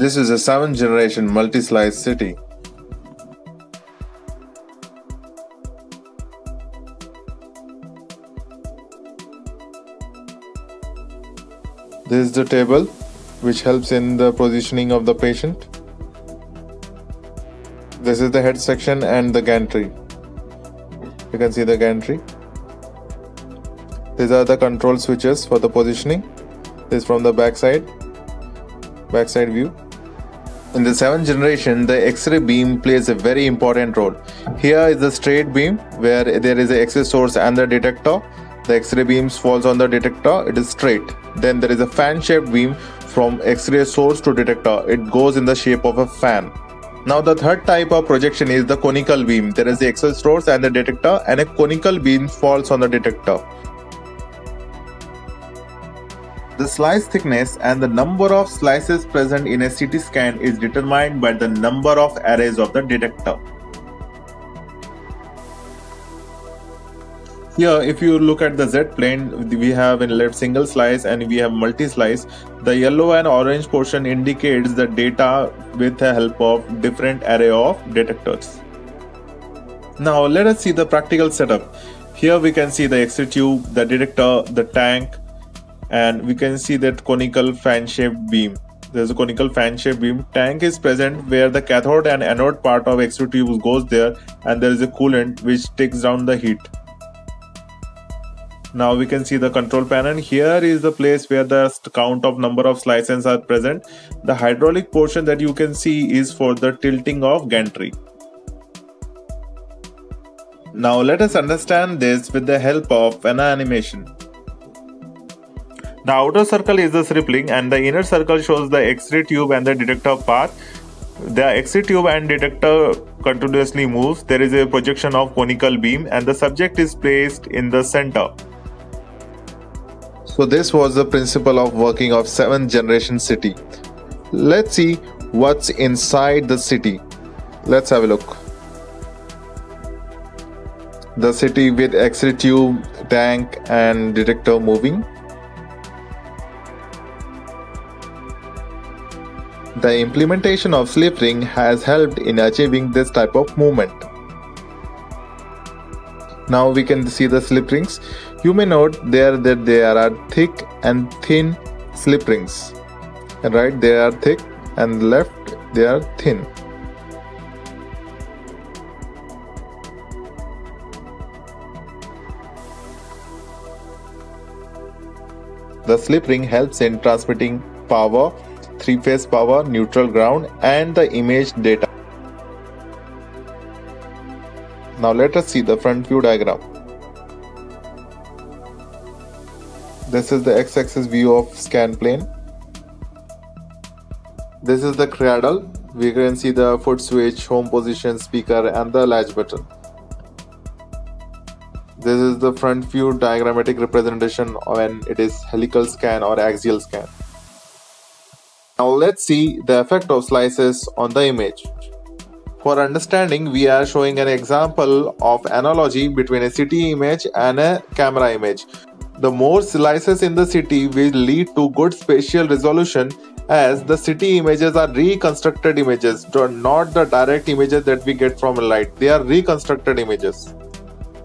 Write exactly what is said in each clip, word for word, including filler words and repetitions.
This is a seventh generation multi-slice city. This is the table, which helps in the positioning of the patient. This is the head section and the gantry. You can see the gantry. These are the control switches for the positioning. This is from the backside, backside view. In the seventh generation, the X-ray beam plays a very important role. Here is the straight beam where there is an X-ray source and the detector. The X-ray beams falls on the detector, it is straight. Then there is a fan-shaped beam from X-ray source to detector. It goes in the shape of a fan. Now the third type of projection is the conical beam. There is the X-ray source and the detector, and a conical beam falls on the detector. The slice thickness and the number of slices present in a C T scan is determined by the number of arrays of the detector. Here, if you look at the Z-plane, we have a single slice and we have multi-slice. The yellow and orange portion indicates the data with the help of different array of detectors. Now let us see the practical setup. Here we can see the X-ray tube, the detector, the tank, and we can see that conical fan-shaped beam. There's a conical fan-shaped beam. Tank is present where the cathode and anode part of X-ray tube goes there, and there is a coolant which takes down the heat. Now we can see the control panel. Here is the place where the count of number of slices are present. The hydraulic portion that you can see is for the tilting of gantry. Now let us understand this with the help of an animation. The outer circle is the rippling and the inner circle shows the X-ray tube and the detector part. The X-ray tube and detector continuously moves. There is a projection of conical beam and the subject is placed in the center. So this was the principle of working of seventh generation city. Let's see what's inside the city. Let's have a look. The city with X-ray tube, tank and detector moving. The implementation of slip ring has helped in achieving this type of movement. Now we can see the slip rings. You may note there that there are thick and thin slip rings. Right, they are thick, and left they are thin. The slip ring helps in transmitting power, three-phase power, neutral ground and the image data. Now let us see the front view diagram. This is the x-axis view of scan plane. This is the cradle. We can see the foot switch, home position, speaker and the latch button. This is the front view diagrammatic representation when it is helical scan or axial scan. Now let's see the effect of slices on the image. For understanding, we are showing an example of analogy between a city image and a camera image. The more slices in the city will lead to good spatial resolution, as the city images are reconstructed images, not the direct images that we get from light. They are reconstructed images.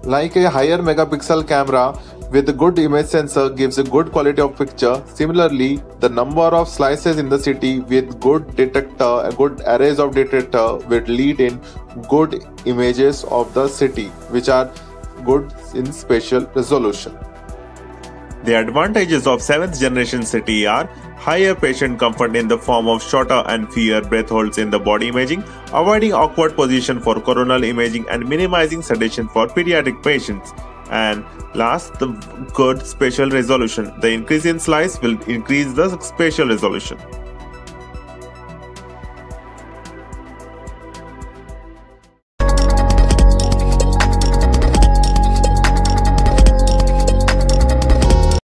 Like a higher megapixel camera with a good image sensor gives a good quality of picture. Similarly, the number of slices in the city with good detector, good arrays of detector will lead in good images of the city, which are good in spatial resolution. The advantages of seventh generation city are higher patient comfort in the form of shorter and fewer breath holds in the body imaging, avoiding awkward position for coronal imaging and minimizing sedation for pediatric patients. And last, the good spatial resolution. The increase in slice will increase the spatial resolution.